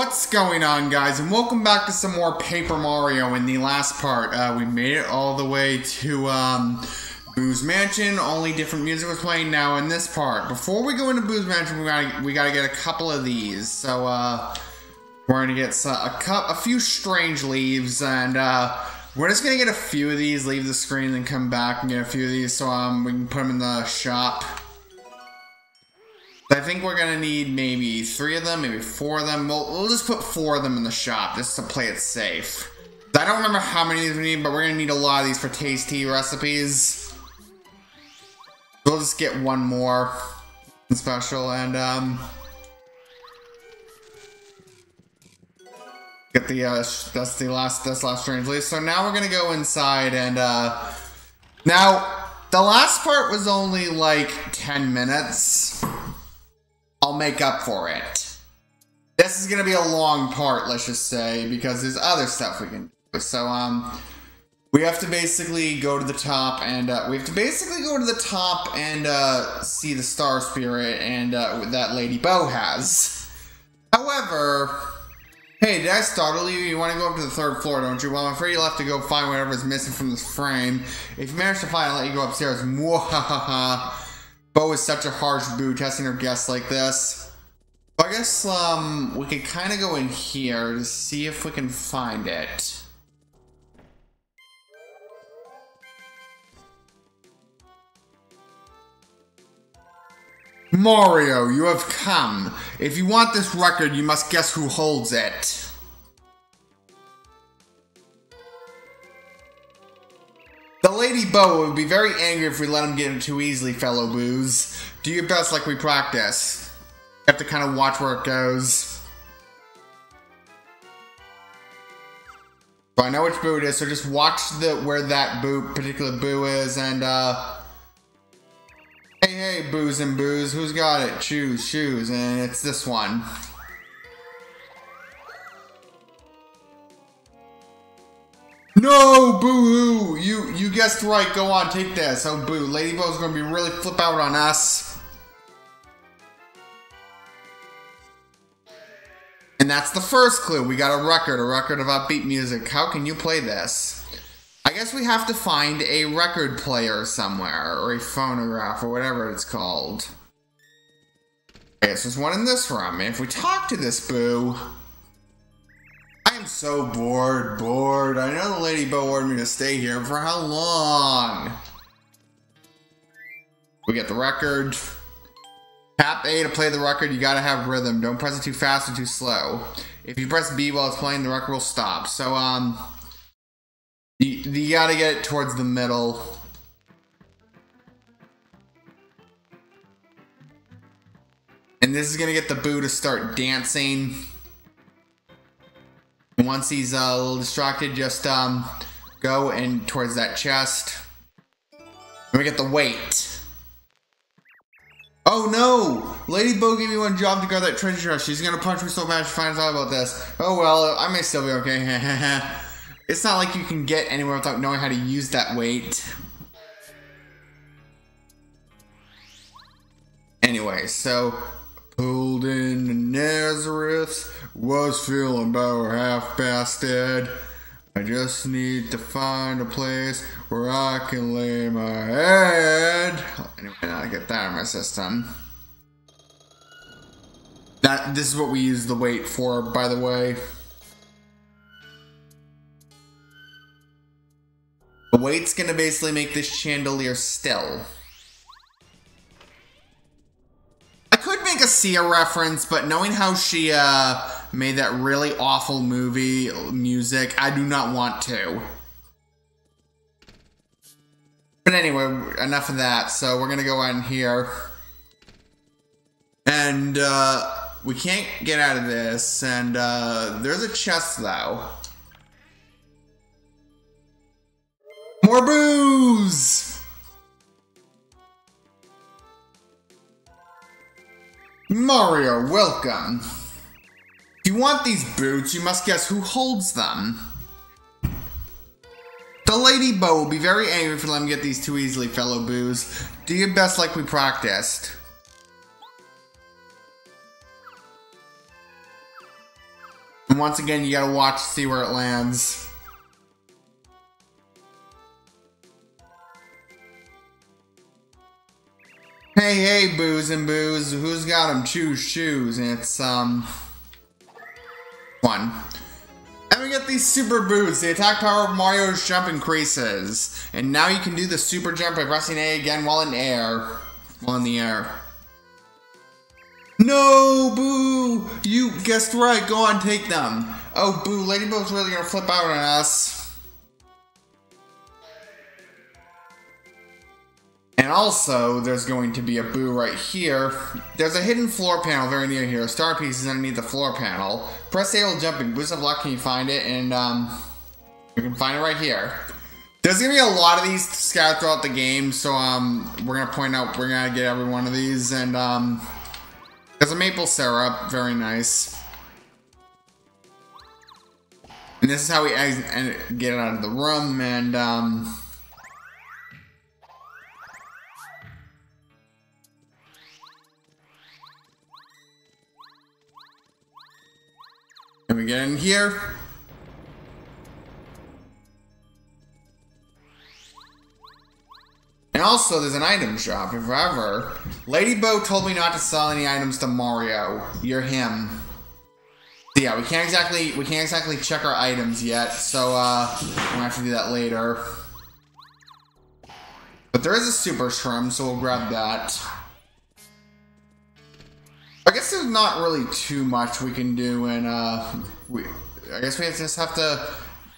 What's going on, guys, and welcome back to some more Paper Mario. In the last part, we made it all the way to Boo's mansion. Only different music was playing now in this part. Before we go into Boo's mansion, we gotta get a couple of these. So we're gonna get a few strange leaves, and we're just gonna get a few of these, leave the screen, then come back and get a few of these so we can put them in the shop. I think we're gonna need maybe 3 of them, maybe 4 of them. We'll just put 4 of them in the shop just to play it safe. I don't remember how many of these we need, but we're gonna need a lot of these for Tayce T recipes. We'll just get one more special and get the that's the last strange leaf. So now we're gonna go inside and now the last part was only like 10 minutes. I'll make up for it. This is gonna be a long part, let's just say, because there's other stuff we can do. So, we have to basically go to the top and, see the Star Spirit and, that Lady Bow has. However, hey, did I startle you? You wanna go up to the 3rd floor, don't you? Well, I'm afraid you'll have to go find whatever's missing from this frame. If you manage to find it, I'll let you go upstairs. Mwahaha. Bow is such a harsh boo, testing her guests like this. But I guess we could kind of go in here to see if we can find it. Mario, you have come. If you want this record, you must guess who holds it. The Lady Bow would be very angry if we let him get him too easily, fellow Boos. Do your best like we practice. You have to kind of watch where it goes. But I know which Boo it is, so just watch where that particular Boo is, and hey, Boos and Boos, who's got it? Choose, shoes, and it's this one. No, boo-hoo! You guessed right. Go on, take this. Oh, boo. Lady Bow's gonna be really flip out on us. And that's the first clue. We got a record of upbeat music. How can you play this? I guess we have to find a record player somewhere, or a phonograph, or whatever it's called. Okay, so there's one in this room. And if we talk to this boo... I'm so bored. I know the Lady Bow ordered me to stay here. For how long? We get the record. Tap A to play the record. You gotta have rhythm. Don't press it too fast or too slow. If you press B while it's playing, the record will stop. So, you gotta get it towards the middle. And this is gonna get the boo to start dancing. Once he's a little distracted, just go in towards that chest. And we get the weight. Oh no! Lady Bow gave me one job to guard that treasure chest. She's gonna punch me so bad she finds out about this. Oh well, I may still be okay. It's not like you can get anywhere without knowing how to use that weight. Anyway, so... Pulled into Nazareth, was feeling about half past dead. I just need to find a place where I can lay my head. Anyway, I get that in my system. This is what we use the weight for, by the way. The weight's gonna basically make this chandelier still. A Sia reference, but knowing how she made that really awful movie music, I do not want to. But anyway, enough of that. So we're gonna go in here, and we can't get out of this. And there's a chest though. More booze. Mario, welcome. If you want these boots, you must guess who holds them. The Lady Bow will be very angry if you let him get these too easily, fellow boos. Do your best like we practiced. And once again, you gotta watch to see where it lands. Hey, hey, Boos and Boos. Who's got them? Choose, choose. And it's, one. And we get these super boots. The attack power of Mario's jump increases. And now you can do the super jump by pressing A again while in air. While in the air. No, Boo! You guessed right. Go on, take them. Oh, Boo. Lady Bow's really gonna flip out on us. And also, there's going to be a Boo right here. There's a hidden floor panel very near here. Star piece is underneath the floor panel. Press A while jumping. Boost of luck, can you find it? And, you can find it right here. There's gonna be a lot of these scattered throughout the game, so, we're gonna point out, we're gonna get every one of these, and, there's a maple syrup, very nice. And this is how we get out of the room, and can we get in here? And also, there's an item shop, if ever. Lady Bow told me not to sell any items to Mario. You're him. So yeah, we can't exactly check our items yet, so we'll have to do that later. But there is a super shrimp, so we'll grab that. I guess there's not really too much we can do, and I guess we just have to.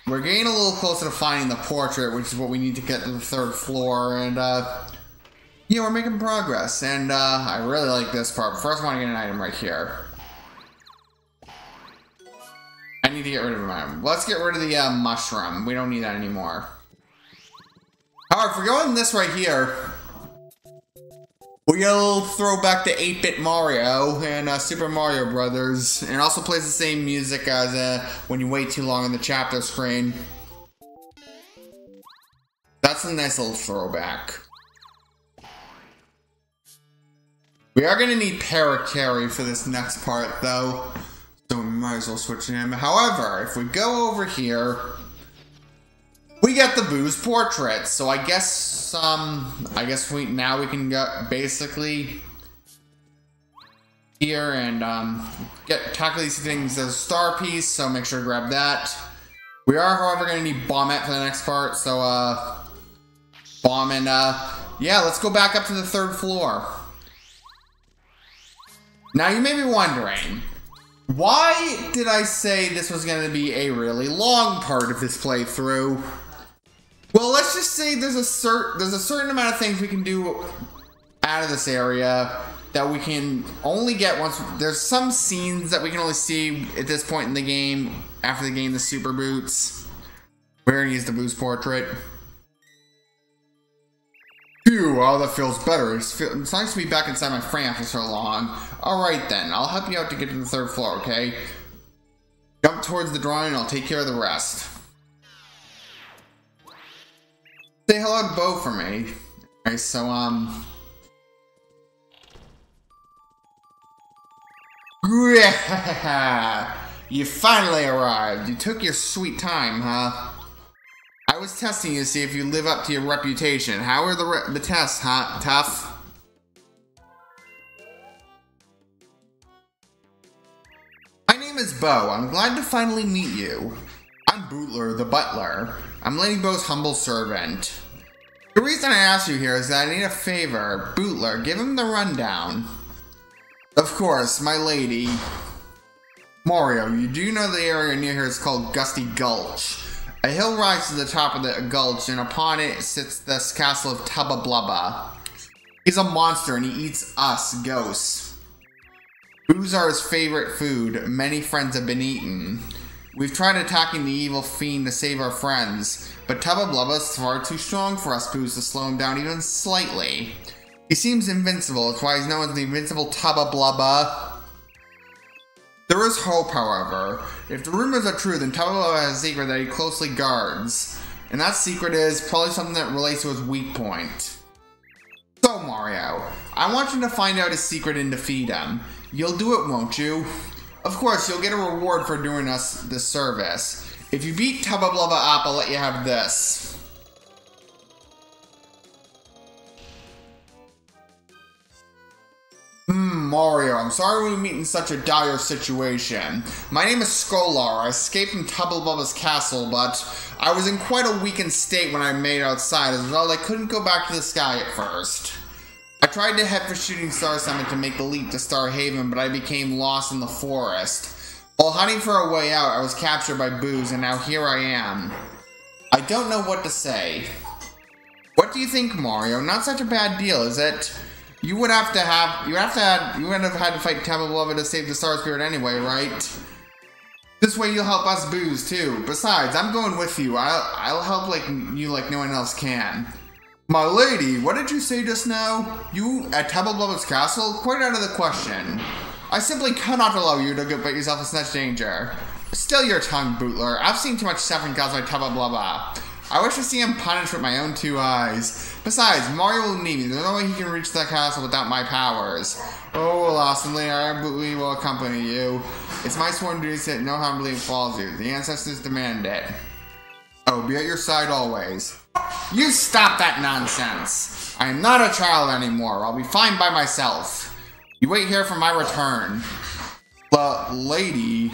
We're getting a little closer to finding the portrait, which is what we need to get to the third floor, and, yeah, we're making progress, and, I really like this part. First, I want to get an item right here. I need to get rid of an item. Let's get rid of the, mushroom. We don't need that anymore. However, if we're going this right here, we'll throw back to 8-Bit Mario and Super Mario Brothers, and also plays the same music as when you wait too long on the chapter screen. That's a nice little throwback. We are going to need Paracarry for this next part, though, so we might as well switch him. However, if we go over here, we get the Boo's portrait, so I guess now we can go basically here and tackle these things. There's a star piece, so make sure to grab that. We are, however, gonna need Bombette for the next part, so bomb and yeah, let's go back up to the third floor. Now you may be wondering, why did I say this was gonna be a really long part of this playthrough? Well, let's just say there's a certain amount of things we can do out of this area that we can only get once. There's some scenes that we can only see at this point in the game. After the game, the super boots. We're gonna use the Boo's portrait. Phew, oh, that feels better. It's nice to be back inside my frame after so long. Alright then, I'll help you out to get to the third floor, okay? Jump towards the drawing and I'll take care of the rest. Say hello to Bow for me. Okay, so, you finally arrived. You took your sweet time, huh? I was testing you to see if you live up to your reputation. How are the tests, huh? Tough? My name is Bow. I'm glad to finally meet you. I'm Bootler, the butler. I'm Lady Bow's humble servant. The reason I asked you here is that I need a favor. Bootler, give him the rundown. Of course, my lady. Mario, you do know the area near here is called Gusty Gulch. A hill rises to the top of the gulch, and upon it sits this castle of Tubba Blubba. He's a monster, and he eats us, ghosts. Boos are his favorite food. Many friends have been eaten. We've tried attacking the evil fiend to save our friends, but Tubba Blubba is far too strong for us Boos to slow him down even slightly. He seems invincible, that's why he's known as the invincible Tubba Blubba. There is hope, however. If the rumors are true, then Tubba Blubba has a secret that he closely guards. And that secret is probably something that relates to his weak point. So, Mario, I want you to find out his secret and defeat him. You'll do it, won't you? Of course, you'll get a reward for doing us this service. If you beat Tubba Blubba up, I'll let you have this. Mario, I'm sorry we meet in such a dire situation. My name is Skolar. I escaped from Tubba Bubba's castle, but I was in quite a weakened state when I made outside. As well, I couldn't go back to the sky at first. I tried to head for Shooting Star Summit to make the leap to Star Haven, but I became lost in the forest. While hunting for a way out, I was captured by Boo's, and now here I am. I don't know what to say. What do you think, Mario? Not such a bad deal, is it? You would have to have, you would have had to fight Tubba Blubba to save the Star Spirit anyway, right? This way you'll help us Boo's too. Besides, I'm going with you. I'll help like no one else can. My lady, what did you say just now? You at Tubba Blubba's castle? Quite out of the question. I simply cannot allow you to get yourself in such danger. Still your tongue, Bootler. I've seen too much suffering caused by Tubba Blubba. I wish to see him punished with my own two eyes. Besides, Mario will need me. There's no way he can reach that castle without my powers. Oh, alas, and later I will accompany you. It's my sworn duty that no harm befalls you. The ancestors demand it. I will be at your side always. You stop that nonsense. I am not a child anymore. I'll be fine by myself. You wait here for my return. But, lady...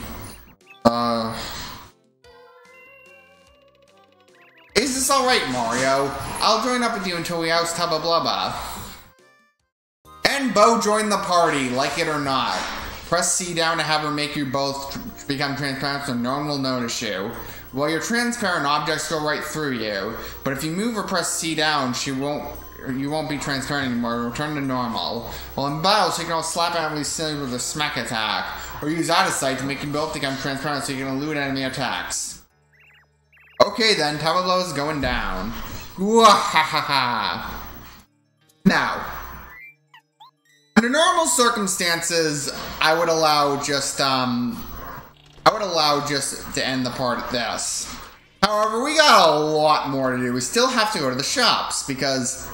Is this alright, Mario? I'll join up with you until we oust Tubba Blubba. And Bow joined the party, like it or not. Press C down to have her make you both become transparent so no one will notice you. Well, your transparent objects go right through you, but if you move or press C down, you won't be transparent anymore. Return to normal. While in battle, so you can all slap enemy silly with a smack attack, or use out of sight to make you both become transparent so you can elude enemy attacks. Okay then, Tubba Blubba's going down. Wahahaha. Now, under normal circumstances, I would allow just to end the part at this. However, we got a lot more to do. We still have to go to the shops because,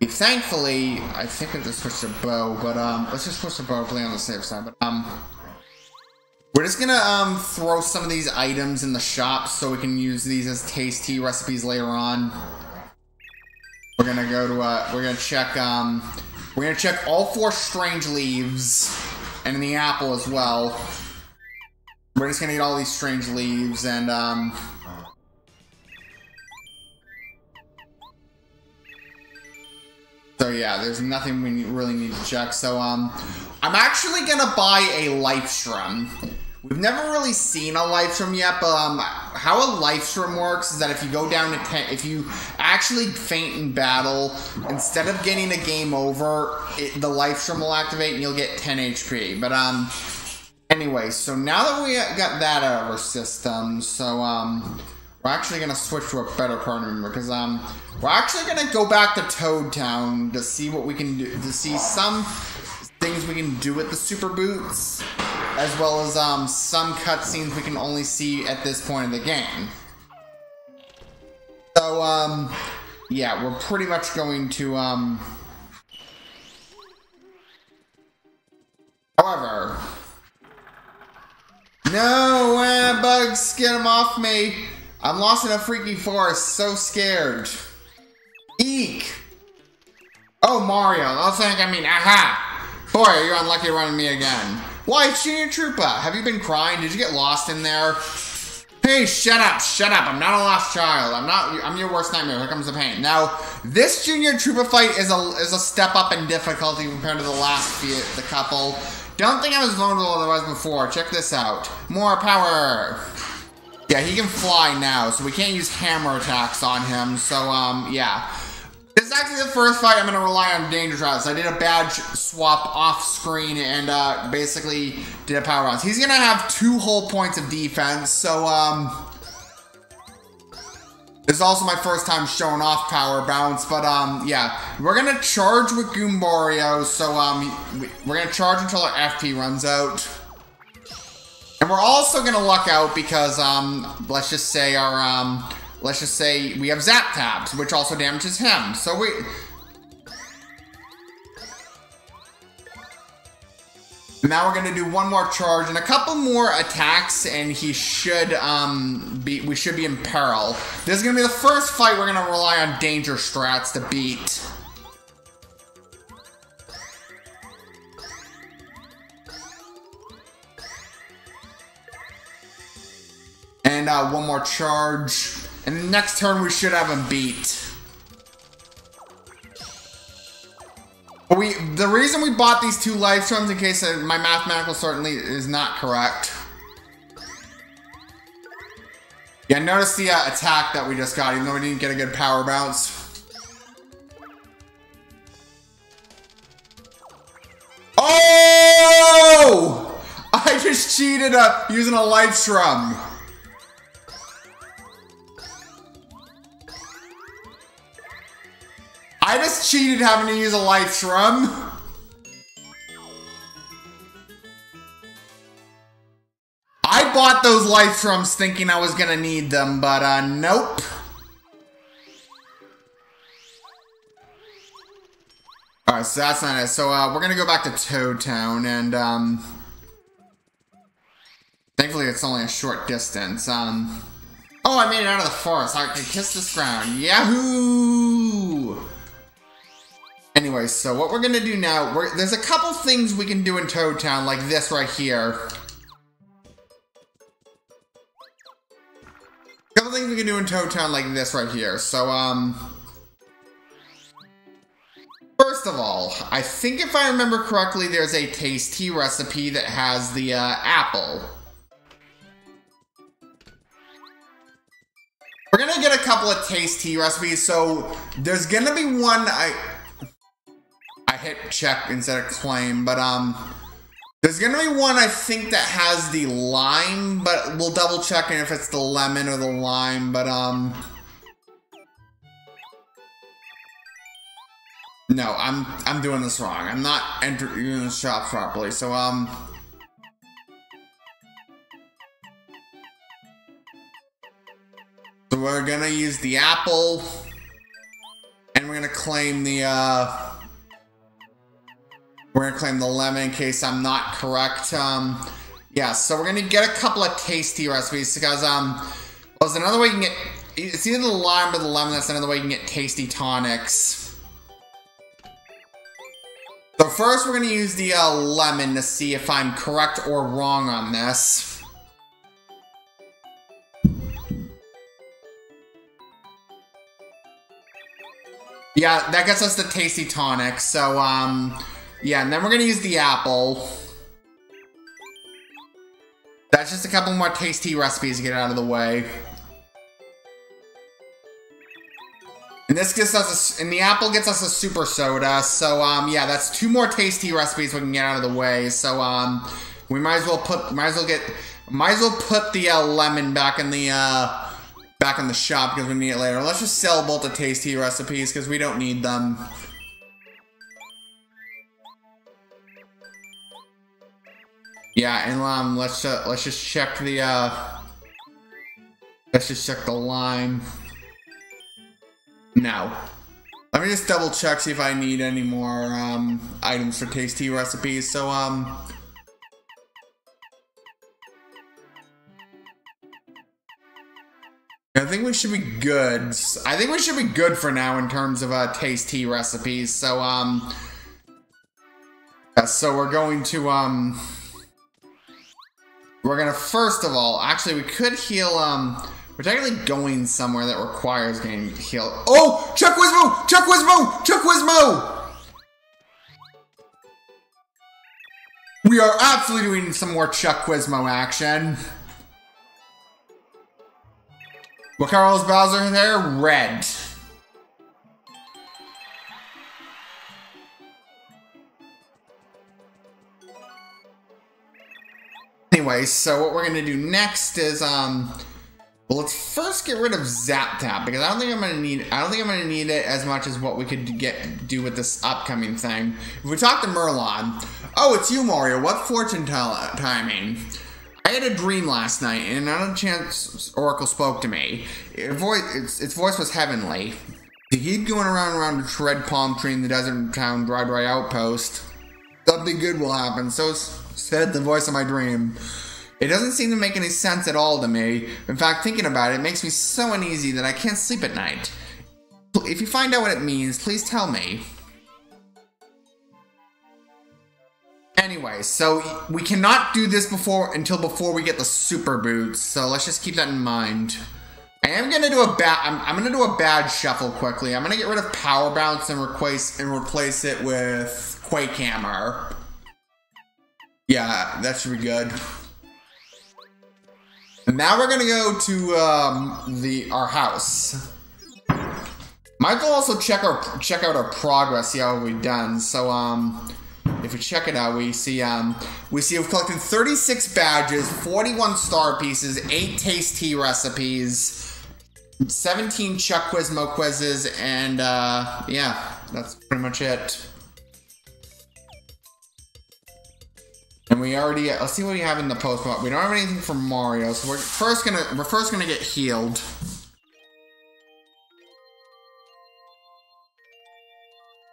thankfully, I think we just switched to Bow, but let's just switch to Bow, play on the safe side. But we're just gonna throw some of these items in the shop so we can use these as Tayce T recipes later on. We're gonna go to we're gonna check all four strange leaves and the apple as well. We're just gonna get all these strange leaves and so yeah, there's nothing we really need to check. So I'm actually gonna buy a Lifestrum. We've never really seen a Lifestrum yet, but how a Lifestrum works is that if you go down to 10, if you actually faint in battle, instead of getting a game over, the Lifestrum will activate and you'll get 10 HP. But anyway, so now that we got that out of our system, so we're actually gonna switch to a better party member because we're actually gonna go back to Toad Town to see what we can do, to see some things we can do with the Super Boots, as well as some cutscenes we can only see at this point in the game. So, yeah, we're pretty much going to, however, no, bugs, get them off me! I'm lost in a freaky forest, so scared. Eek! Oh, Mario, aha! Boy, you're unlucky running me again. Why, it's Junior Troopa. Have you been crying? Did you get lost in there? Hey, shut up, shut up. I'm not a lost child. I'm your worst nightmare. Here comes the pain. Now, this Junior Troopa fight is a step up in difficulty compared to the last few, the couple. Don't think I was vulnerable as I was before. Check this out. More power. Yeah, he can fly now, so we can't use hammer attacks on him. So, yeah. This is actually the first fight I'm going to rely on danger trials. I did a badge swap off screen and basically did a power rounds. He's going to have 2 whole points of defense. So, this is also my first time showing off power bounce. But, yeah, we're going to charge with Goombario. So, we're going to charge until our FP runs out. And we're also going to luck out because, let's just say our, let's just say we have Zap Tabs, which also damages him. So we... Now we're gonna do one more charge and a couple more attacks, and he should we should be in peril. This is gonna be the first fight we're gonna rely on danger strats to beat. And one more charge. And the next turn we should have him beat. The reason we bought these two life charms, in case my mathematical certainly is not correct. Yeah, notice the attack that we just got, even though we didn't get a good power bounce. Oh! I just cheated up using a life shrum. I just cheated having to use a life shrum. I bought those life shrooms thinking I was gonna need them, but nope. Alright, so that's not it. So we're gonna go back to Toad Town, and thankfully it's only a short distance. Oh, I made it out of the forest. I can kiss this ground. Yahoo! Anyway, so what we're gonna do now, there's a couple things we can do in Toad Town, like this right here. So, first of all, I think if I remember correctly, there's a Tayce T recipe that has the apple. We're gonna get a couple of Tayce T recipes, so there's gonna be one I hit check instead of claim, but there's gonna be one I think that has the lime, but we'll double check if it's the lemon or the lime, but no, I'm doing this wrong. I'm not entering the shop properly, so so we're gonna use the apple, and we're gonna claim the lemon in case I'm not correct. Yeah, so we're gonna get a couple of Tayce T recipes because well, there's another way you can get, it's either the lime or the lemon, that's another way you can get tasty tonics. So first we're gonna use the lemon to see if I'm correct or wrong on this. Yeah, that gets us the tasty tonic, so yeah, and then we're gonna use the apple. That's just a couple more Tayce T recipes to get out of the way. And this gets us, and the apple gets us a super soda. So yeah, that's two more Tayce T recipes we can get out of the way. So we might as well put, might as well put the lemon back in the shop because we need it later. Let's just sell both the Tayce T recipes because we don't need them. Yeah, and let's just check the lime. No. Let me just double check, see if I need any more items for Tayce T recipes. So I think we should be good. I think we should be good for now in terms of Tayce T recipes. So so we're going to we're gonna, first of all, actually we could heal, we're technically going somewhere that requires getting healed. Oh! Chuck Quizmo! Chuck Quizmo! Chuck Quizmo! We are absolutely doing some more Chuck Quizmo action. What color is Bowser there? Red. Anyway, so what we're gonna do next is well, let's first get rid of Zap Tap because I don't think I'm gonna need it as much as what we could do with this upcoming thing. If we talk to Merlon, oh, it's you, Mario. What fortune timing? I had a dream last night, and another chance Oracle spoke to me. Its voice was heavenly. It keep going around the red palm tree in the desert town Dry Dry Outpost. Something good will happen. So. It's said the voice of my dream. It doesn't seem to make any sense at all to me. In fact, thinking about it makes me so uneasy that I can't sleep at night. If you find out what it means, please tell me. Anyway, so we cannot do this until before we get the super boots. So let's just keep that in mind. I am gonna do a bad shuffle quickly. I'm gonna get rid of Power Bounce and replace it with Quake Hammer. Yeah, that should be good. And now we're gonna go to our house. Might as well also check out our progress, see how we've done. So if we check it out, we see we've collected 36 badges, 41 star pieces, 8 Tayce T recipes, 17 Chuck Quizmo quizzes, and yeah, that's pretty much it. And we already, let's see what we have in the post. We don't have anything for Mario, so we're first gonna get healed.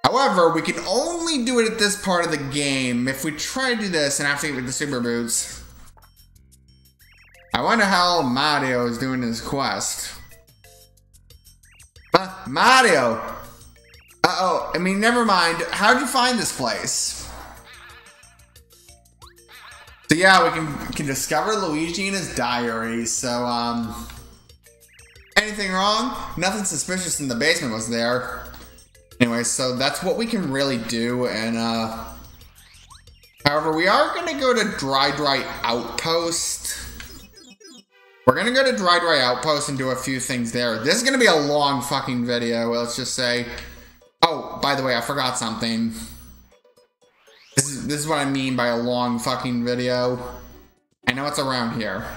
However, we can only do it at this part of the game. If we try to do this and have to get the super boots, I wonder how Mario is doing his quest. Mario! Uh-oh, I mean, never mind. How'd you find this place? So yeah, we can discover Luigi in his diary, so anything wrong? Nothing suspicious in the basement was there. Anyway, so that's what we can really do, and however, we are gonna go to Dry Outpost. We're gonna go to Dry Outpost and do a few things there. This is gonna be a long fucking video, let's just say. Oh, by the way, I forgot something. This is what I mean by a long fucking video. I know it's around here.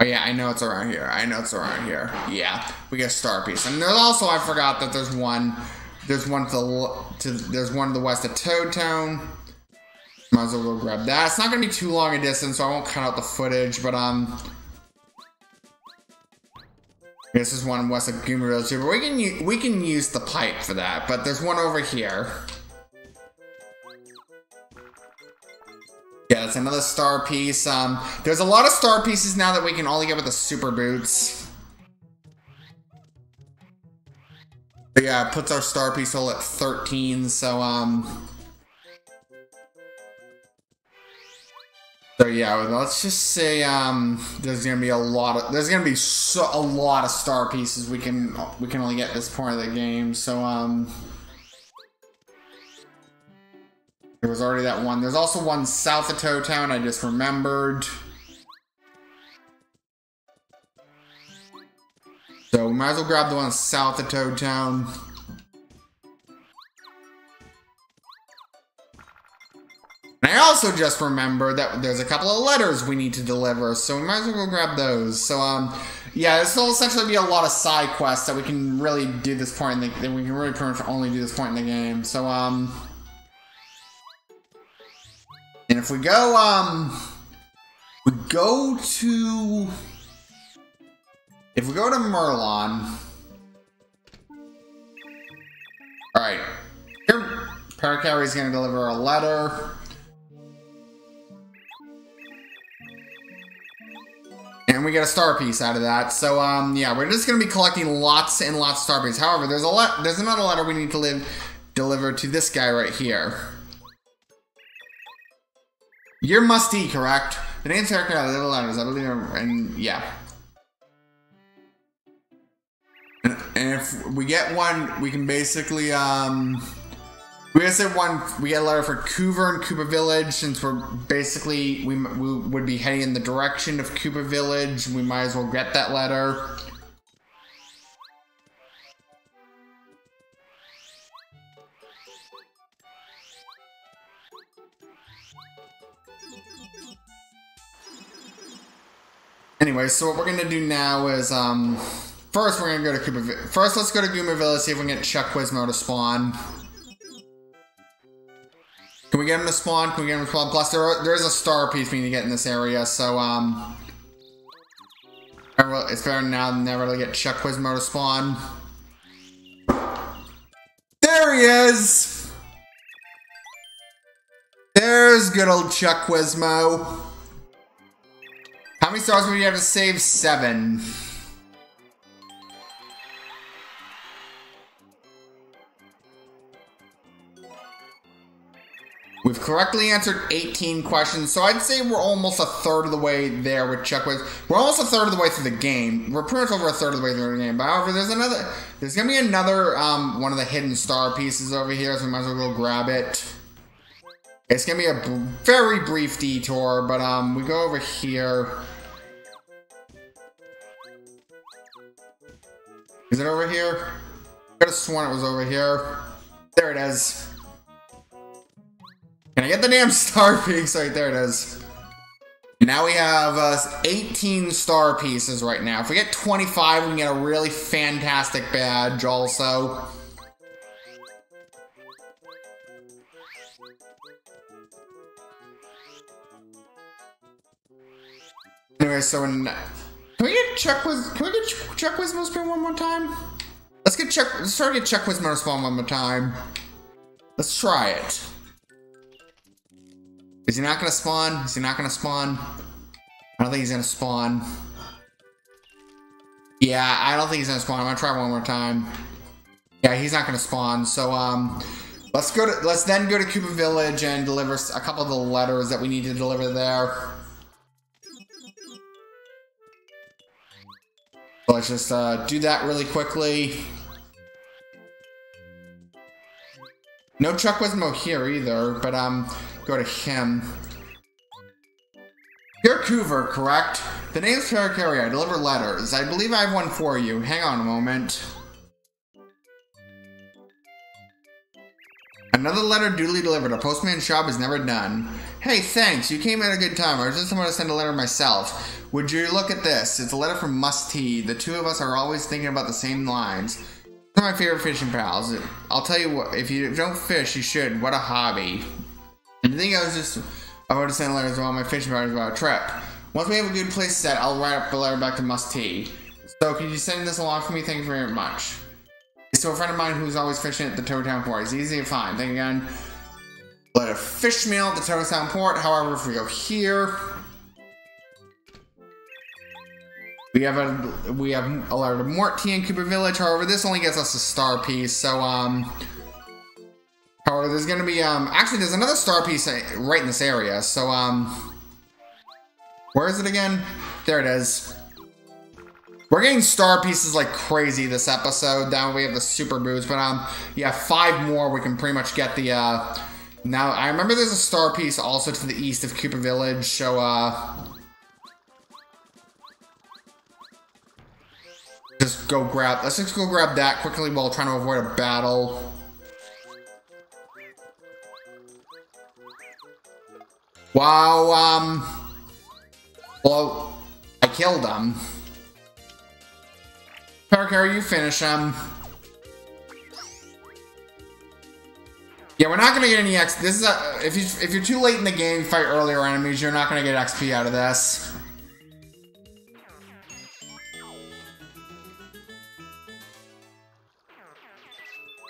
Oh yeah, I know it's around here. Yeah, we get a star piece, and there's also, I forgot that there's one to the west of Toad Town. Might as well go grab that. It's not gonna be too long a distance, so I won't cut out the footage. But this is one west of Goomba Village, but we can use the pipe for that. But there's one over here. Yeah, that's another star piece. There's a lot of star pieces now that we can only get with the super boots. But yeah, it puts our star piece all at 13, so so yeah, let's just say there's gonna be a lot of star pieces we can only get at this point of the game, so there was already that one. There's also one south of Toad Town, I just remembered. So we might as well grab the one south of Toad Town. And I also just remembered that there's a couple of letters we need to deliver, so we might as well go grab those. So yeah, this will essentially be a lot of side quests that we can really do this point in the that we can really pretty much only do this point in the game. So and if we go, if we go to Merlon, all right, here, Paracarry's gonna deliver a letter, and we get a star piece out of that. So, yeah, we're just gonna be collecting lots and lots of star pieces. However, there's another letter we need to deliver to this guy right here. You're Must-T, correct? The name's character out of the letters, I believe, and yeah. And if we get one, we can basically, we get a letter for Coover and Koopa Village, since we're basically, we would be heading in the direction of Koopa Village, we might as well get that letter. Anyway, so what we're gonna do now is, first we're gonna go to let's go to Goomba Village, see if we can get Chuck Quizmo to spawn. Can we get him to spawn? Plus, there is a star piece we need to get in this area, so, it's better now than never to get Chuck Quizmo to spawn. There he is! There's good old Chuck Quizmo. How many stars would you have to save? 7. We've correctly answered 18 questions, so I'd say we're almost a third of the way there with Chuck Quizmo. We're almost a third of the way through the game. We're pretty much over a third of the way through the game. But however, there's gonna be another one of the hidden star pieces over here, so we might as well go grab it. It's gonna be a very brief detour, but we go over here. Is it over here? I could have sworn it was over here. There it is. Can I get the damn star piece? Right, there it is. Now we have 18 star pieces right now. If we get 25, we can get a really fantastic badge also. Anyway, so can we get Chuck Quizmo spawn one more time? Let's try to get Chuck Quizmo spawn one more time. Let's try it. Is he not gonna spawn? Is he not gonna spawn? I don't think he's gonna spawn. Yeah, I don't think he's gonna spawn. I'm gonna try one more time. Yeah, he's not gonna spawn. So let's then go to Koopa Village and deliver a couple of the letters that we need to deliver there. So let's just do that really quickly. No Chuck Quizmo here either, but go to him. You're Coover, correct? The name's Paracaria. I deliver letters. I believe I have one for you. Hang on a moment. Another letter duly delivered. A postman's job is never done. Hey, thanks. You came at a good time. I was just about to send a letter myself. Would you look at this? It's a letter from Must-T. The two of us are always thinking about the same lines. They're my favorite fishing pals. I'll tell you what, if you don't fish, you should. What a hobby. And I think I would send letters to all my fishing buddies about a trip. Once we have a good place set, I'll write up the letter back to Must-T. So, could you send this along for me? Thank you very much. It's to a friend of mine who's always fishing at the Toad Town Port. It's easy to find. Thank you again. Letter fish meal at the Toad Town Port. However, if we go here, we have a letter to Mort-T in Koopa Village. However, this only gets us a star piece. So, however, there's gonna be, actually there's another star piece right in this area, so, where is it again? There it is. We're getting star pieces like crazy this episode. Now we have the super boots, but, yeah, 5 more we can pretty much get the, now, I remember there's a star piece also to the east of Koopa Village, so, let's just go grab that quickly while trying to avoid a battle. Wow, well, I killed him. Parker, you finish him. Yeah, we're not gonna get any XP. This is a, if you're too late in the game, fight earlier enemies, you're not gonna get XP out of this.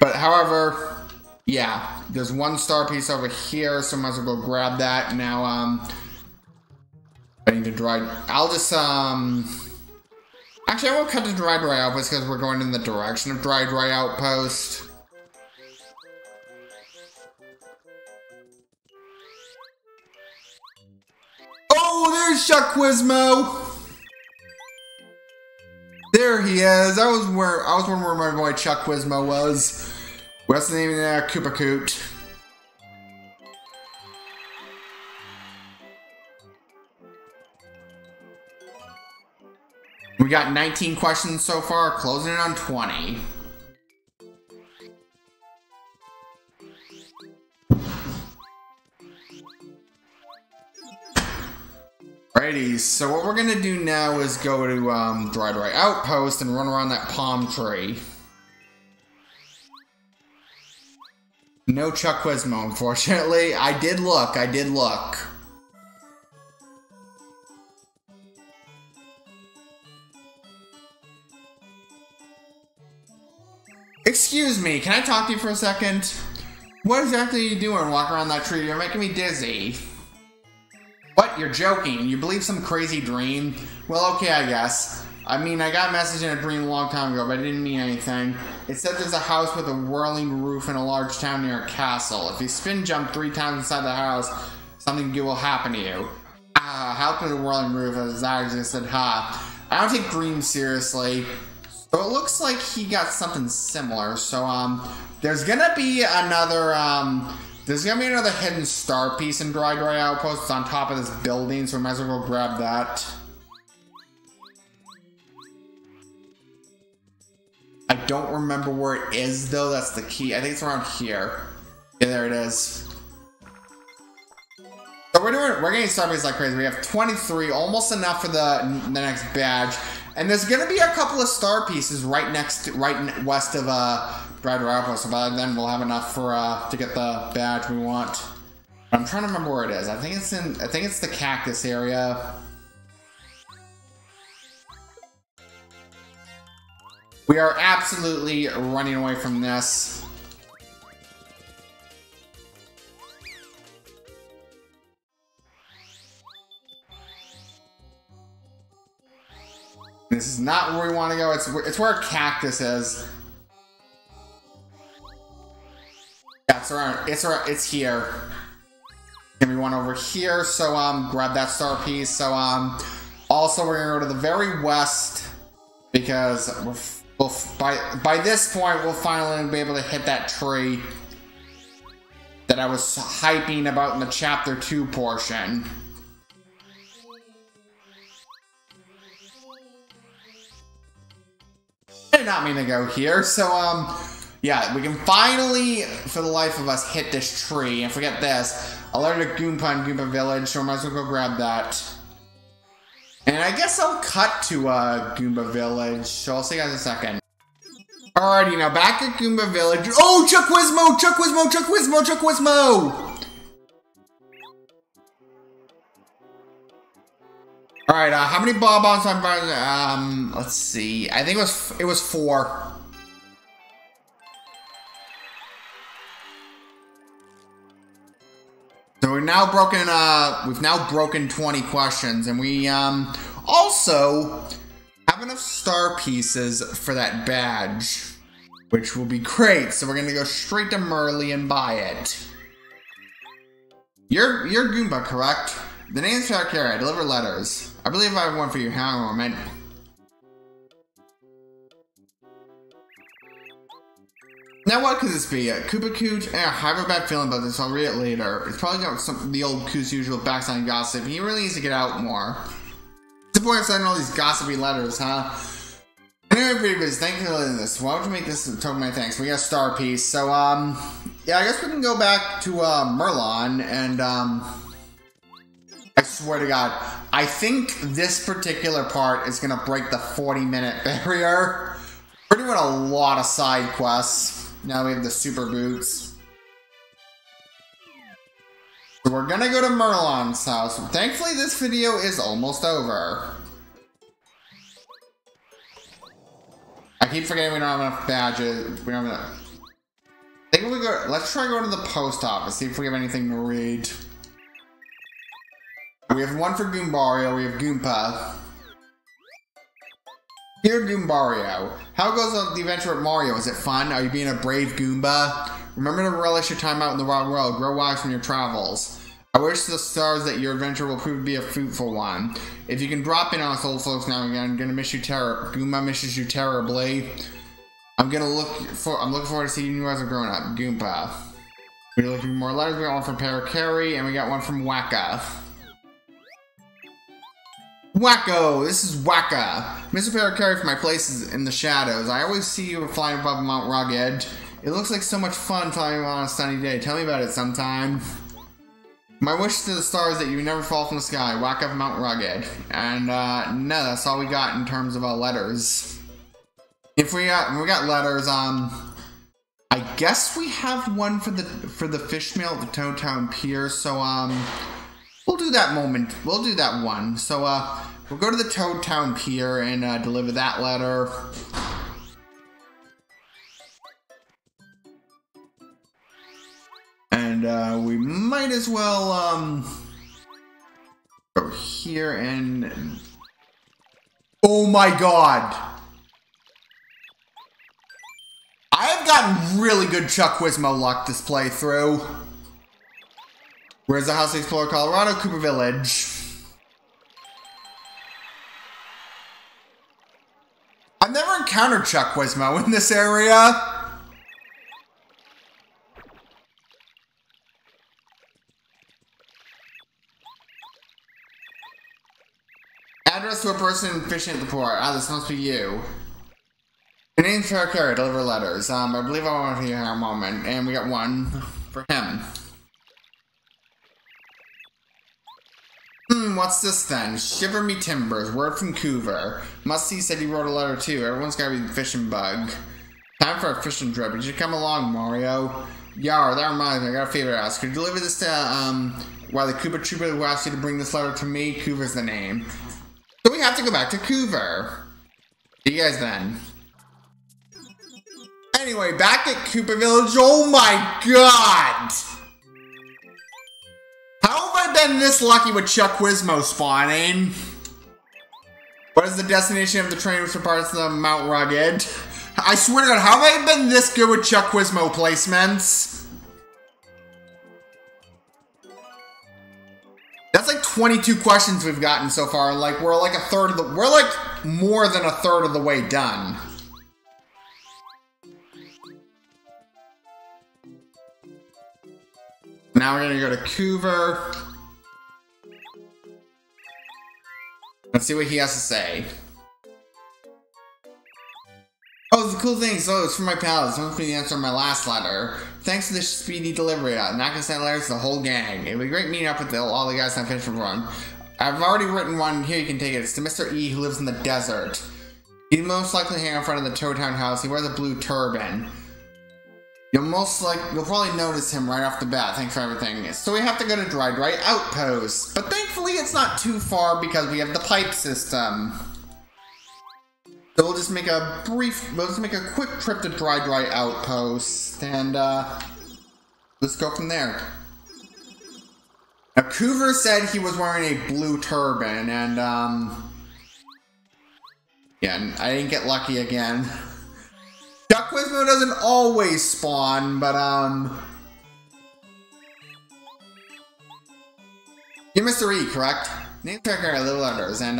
But however, yeah, there's one star piece over here, so I might as well go grab that. Now, I need to dry... I'll just, actually, I won't cut to Dry Dry Outpost because we're going in the direction of Dry Dry Outpost. Oh, there's Chuck Quizmo! There he is. I was wondering where my boy Chuck Quizmo was. What's the name of that Koopa Coot? We got 19 questions so far, closing in on 20. Alrighty, so what we're gonna do now is go to Dry Dry Outpost and run around that palm tree. No Chuck Quizmo, unfortunately. I did look. Excuse me, can I talk to you for a second? What exactly are you doing walking around that tree? You're making me dizzy. What? You're joking. You believe some crazy dream? Well, okay, I guess. I mean, I got a message in a dream a long time ago, but it didn't mean anything. It said there's a house with a whirling roof in a large town near a castle. If you spin jump 3 times inside the house, something good will happen to you. Help with a whirling roof, as I just said, ha. I don't take dreams seriously. So it looks like he got something similar. So, there's gonna be another hidden star piece in Dry Dry Outpost. It's on top of this building, so we might as well go grab that. I don't remember where it is, though. That's the key. I think it's around here. Yeah, there it is. So we're getting star pieces like crazy. We have 23, almost enough for the next badge. And there's gonna be a couple of star pieces right west of Dry Dry Outpost. So by then we'll have enough for to get the badge we want. I'm trying to remember where it is. I think it's the cactus area. We are absolutely running away from this. This is not where we want to go. It's where a cactus is. Yeah, it's here. And we want over here. So grab that star piece. So also we're gonna go to the very west because by this point we'll finally be able to hit that tree that I was hyping about in the chapter 2 portion. I did not mean to go here, so, yeah, we can finally, for the life of us, hit this tree. And forget this, I learned a Goomba in Goomba Village, so I might as well go grab that. And I guess I'll cut to, Goomba Village, so I'll see you guys in a second. Alrighty, now back at Goomba Village. Oh, Chuck Quizmo! Chuck Quizmo! Chuck Quizmo! Chuck Quizmo! Alright, how many bonbons I'm buying? Let's see. I think it was 4. So we've now broken 20 questions, and we also have enough star pieces for that badge, which will be great. So we're gonna go straight to Merlon and buy it. You're Goomba, correct? The name's Chuck here. I deliver letters. I believe I have one for you. Hang on a moment. Now what could this be? Koopa Coot? I have a bad feeling about this. I'll read it later. It's probably got some the old Coot's usual backside gossip. He really needs to get out more. What's the point of sending all these gossipy letters, huh? Anyway, pretty busy. Thank you for listening to this. Why would you make this a token of my thanks? We got a star piece. So, yeah, I guess we can go back to Merlon and, I swear to God, I think this particular part is gonna break the 40-minute barrier. We're doing a lot of side quests. Now we have the super boots. So we're gonna go to Merlon's house. Thankfully, this video is almost over. I keep forgetting we don't have enough badges. We don't have enough. I think we go. Let's try going to the post office. See if we have anything to read. We have one for Goombario, we have Goomba. Dear Goombario, how goes on the adventure with Mario? Is it fun? Are you being a brave Goomba? Remember to relish your time out in the wild world. Grow wise from your travels. I wish to the stars that your adventure will prove to be a fruitful one. If you can drop in on us old folks now and again, I'm gonna miss you terribly. Goomba misses you terribly. I'm looking forward to seeing you as a grown up, Goomba. We're looking for more letters. We got one from Paracarry, and we got one from Wacka. Wacko! This is Wacka! Mr. Paracarry from my place is in the shadows. I always see you flying above Mount Rugged. It looks like so much fun flying on a sunny day. Tell me about it sometime. My wish to the stars that you never fall from the sky. Wacka from Mount Rugged. And, no, that's all we got in terms of, letters. If we got letters, I guess we have one for the fish meal at the Toad Town Pier, so, we'll do that moment. We'll do that one. So, we'll go to the Toad Town Pier and, deliver that letter. and we might as well go here and oh my god! I've gotten really good Chuck Quizmo luck this playthrough. Where's the house to explore? Kolorado, Koopa Village. I've never encountered Chuck Quizmo in this area. Address to a person fishing at the port. Ah, this must be you. Your name's for a carrier. Deliver letters. I believe I want to hear a moment. And we got one for him. What's this then? Shiver me timbers. Word from Coover. Must-T said he wrote a letter too. Everyone's gotta be the fishing bug. Time for a fishing trip. You should come along, Mario. Yar, that reminds me. I got a favor to ask. Could you deliver this to, while the Koopa Troopa who asked you to bring this letter to me? Coover's the name. So we have to go back to Coover. See you guys then. Anyway, back at Koopa Village. Oh my god! How have I been this lucky with Chuck Quizmo spawning? What is the destination of the train which departs the Mount Rugged? I swear to god, how have I been this good with Chuck Quizmo placements? That's like 22 questions we've gotten so far. Like, we're like a third of the... We're like more than a third of the way done. Now we're gonna go to Coover. Let's see what he has to say. Oh, the cool thing. So it's from my pal. This must be the answer to my last letter. Thanks for this speedy delivery. I'm not gonna send letters to the whole gang. It'd be great meeting up with all the guys I'm fishing from. I've already written one. Here you can take it. It's to Mr. E, who lives in the desert. He'd most likely hang out in front of the Toad Town house. He wears a blue turban. You'll probably notice him right off the bat. Thanks for everything. So we have to go to Dry Dry Outpost. But thankfully it's not too far because we have the pipe system. So we'll just make a quick trip to Dry Dry Outpost. And let's go from there. Now Coover said he was wearing a blue turban and yeah, I didn't get lucky again. Chuck Quizmo doesn't always spawn, but you're Mr. E, correct? Name tracker are little letters, and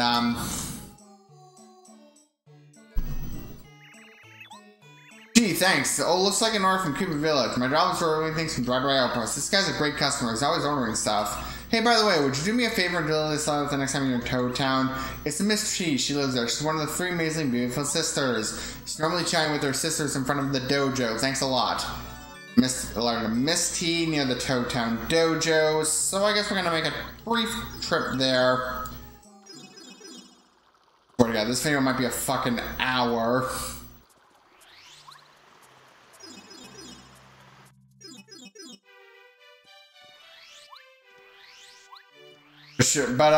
gee, thanks. Oh, looks like an order from Koopa Village. My job is for ordering things from Dry Dry Outpost. This guy's a great customer. He's always ordering stuff. Hey, by the way, would you do me a favor and deliver this letter the next time you're in Toad Town? It's to Miss T. She lives there. She's one of the three amazingly beautiful sisters. She's normally chatting with her sisters in front of the dojo. Thanks a lot. The letter to Miss T near the Toad Town dojo. So I guess we're gonna make a brief trip there. Oh yeah, this video might be a fucking hour. Sure, but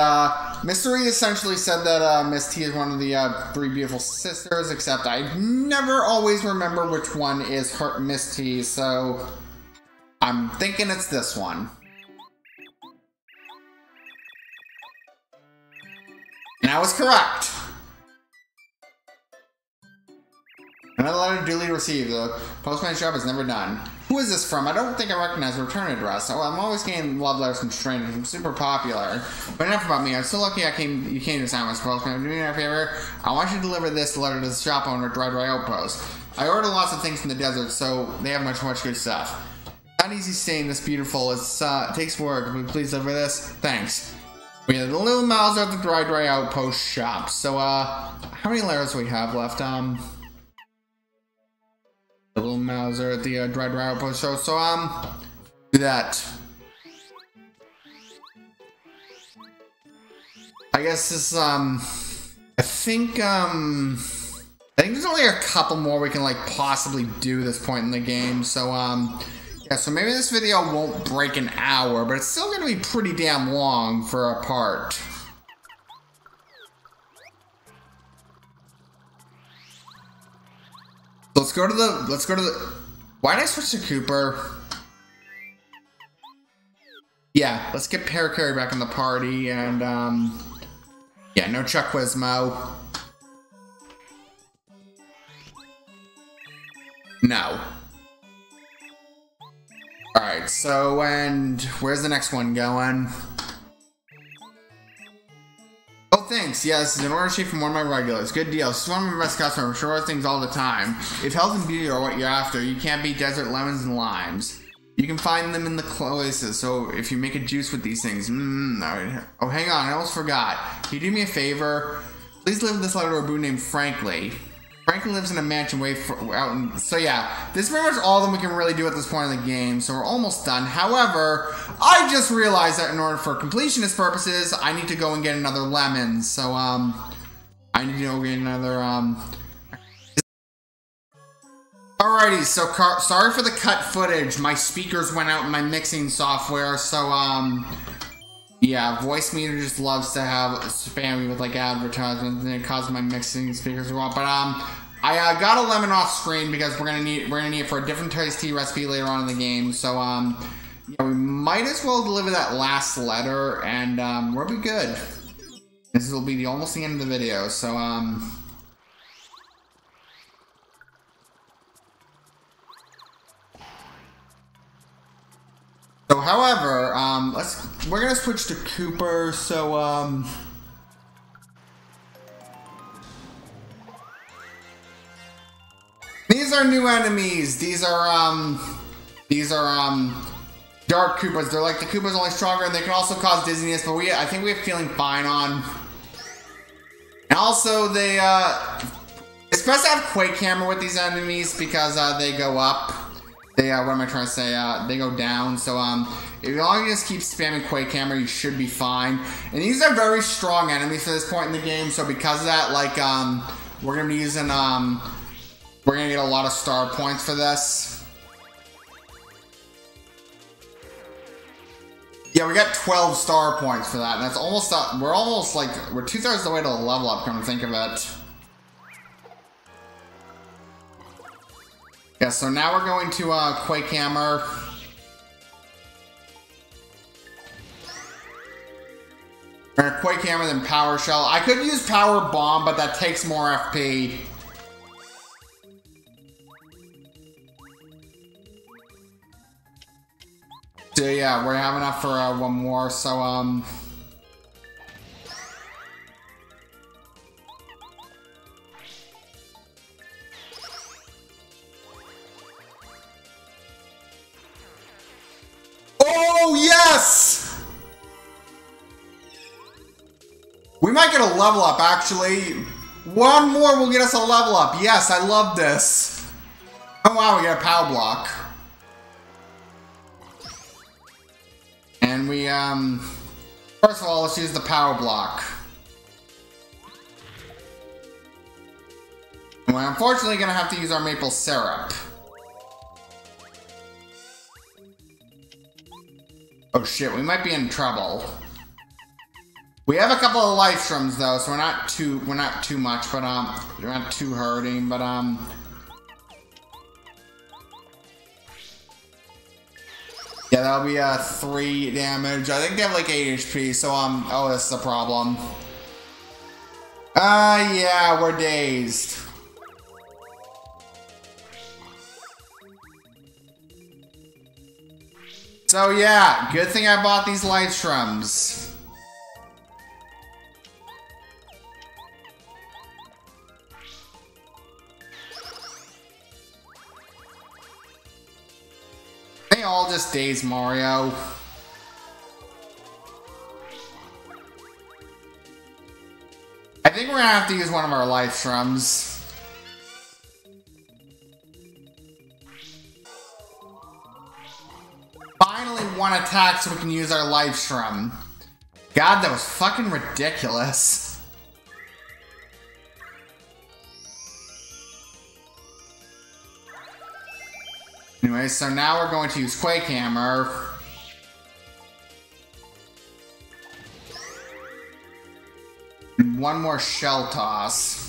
Mr. E essentially said that Miss T is one of the three beautiful sisters, except I never always remember which one is her Miss T, so I'm thinking it's this one. And I was correct. Another letter duly received. The postman's job is never done. Who is this from? I don't think I recognize the return address. Oh, I'm always getting love letters from strangers. I'm super popular. But enough about me. I'm so lucky you came to sign my postman. Do me a favor. I want you to deliver this letter to the shop owner at Dry Dry Outpost. I order lots of things from the desert, so they have much good stuff. Not easy staying this beautiful. It's, it takes work. Will you please deliver this? Thanks. We have the little miles out of the Dry Dry Outpost shop. So, how many letters do we have left? The little Mouser at the Dry Dry Outpost show, so do that. I guess this I think there's only a couple more we can like possibly do this point in the game, so yeah, so maybe this video won't break an hour, but it's still gonna be pretty damn long for a part. Let's go to the, why did I switch to Cooper? Let's get Paracarry back in the party, and yeah, no Chuck Quizmo. No. Alright, so, and where's the next one going? Oh, thanks. Yeah, this is an order sheet from one of my regulars. Good deal. This is one of my best customers. She orders things all the time. If health and beauty are what you're after, you can't beat desert lemons and limes. You can find them in the cloisters, so if you make a juice with these things... Oh, hang on. I almost forgot. Can you do me a favor? Please leave this letter to a boo named Frankly. Frankly lives in a mansion way out in... So yeah, this is pretty much all that we can really do at this point in the game, so we're almost done. However, I just realized that in order for completionist purposes, I need to go and get another lemon. So, I need to go get another, Alrighty, so sorry for the cut footage. My speakers went out in my mixing software, so, yeah, voice meter just loves to have spam me with like advertisements, and it causes my mixing speakers to go off. But I got a lemon off screen because we're gonna need it for a different Tayce T recipe later on in the game. So yeah, we might as well deliver that last letter, and we'll be good. This will be almost the end of the video. So So, however, we're gonna switch to Koopa, so, these are new enemies! These are Dark Koopas. They're like the Koopas, only stronger, and they can also cause dizziness, but I think we have Feeling Fine on. And also, they, it's best to have Quake Hammer with these enemies, because, they go up. They, what am I trying to say, they go down, so, as long as you just keep spamming Quake Hammer, you should be fine. And these are very strong enemies at this point in the game, so because of that, like, we're gonna be using, we're gonna get a lot of star points for this. Yeah, we got 12 star points for that, and that's almost, we're almost, like, we're 2/3 of the way to a level up, come to think of it. Yeah, so now we're going to Quake Hammer. We're gonna Quake Hammer, then Power Shell. I could use Power Bomb, but that takes more FP. So yeah, we have enough for one more, so yes! We might get a level up, actually. One more will get us a level up. Yes, I love this. Oh wow, we got a Pow Block. And we, first of all, let's use the Power Block. And we're unfortunately gonna have to use our Maple Syrup. Oh shit, we might be in trouble. We have a couple of life shrooms though, so we're not too much, but we're not too hurting, but yeah, that'll be 3 damage. I think they have like 8 HP, so oh, this is a problem. Yeah, we're dazed. So yeah, good thing I bought these light shrooms. They all just daze Mario. I think we're gonna have to use one of our light shrooms. One attack so we can use our life shroom. God, that was fucking ridiculous. Anyway, so now we're going to use Quake Hammer. And one more shell toss.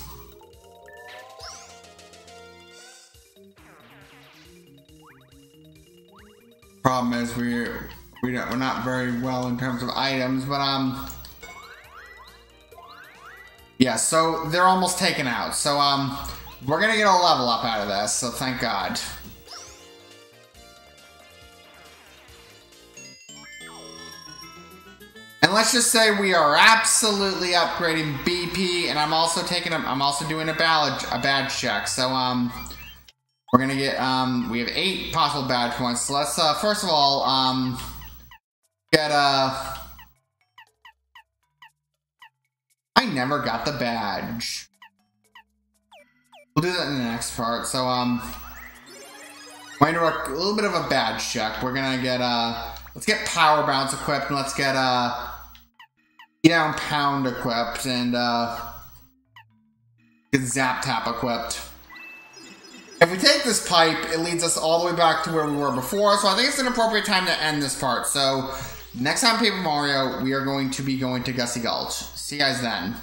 Problem is, we We're not very well in terms of items, but yeah, so they're almost taken out. So we're gonna get a level up out of this, so thank God. And let's just say we are absolutely upgrading BP, and I'm also taking a, I'm also doing a badge check. So we're gonna get we have 8 possible badge points. So let's first of all get I never got the badge. We'll do that in the next part. So we're gonna do a little bit of a badge check. We're gonna get let's get Power Bounce equipped, and let's get, Down Pound equipped, and, get Zap Tap equipped. If we take this pipe, it leads us all the way back to where we were before, so I think it's an appropriate time to end this part. So, next time Paper Mario, we are going to be going to Gusty Gulch. See you guys then.